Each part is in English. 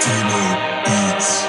Destino Beats.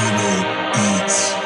Destino Beats.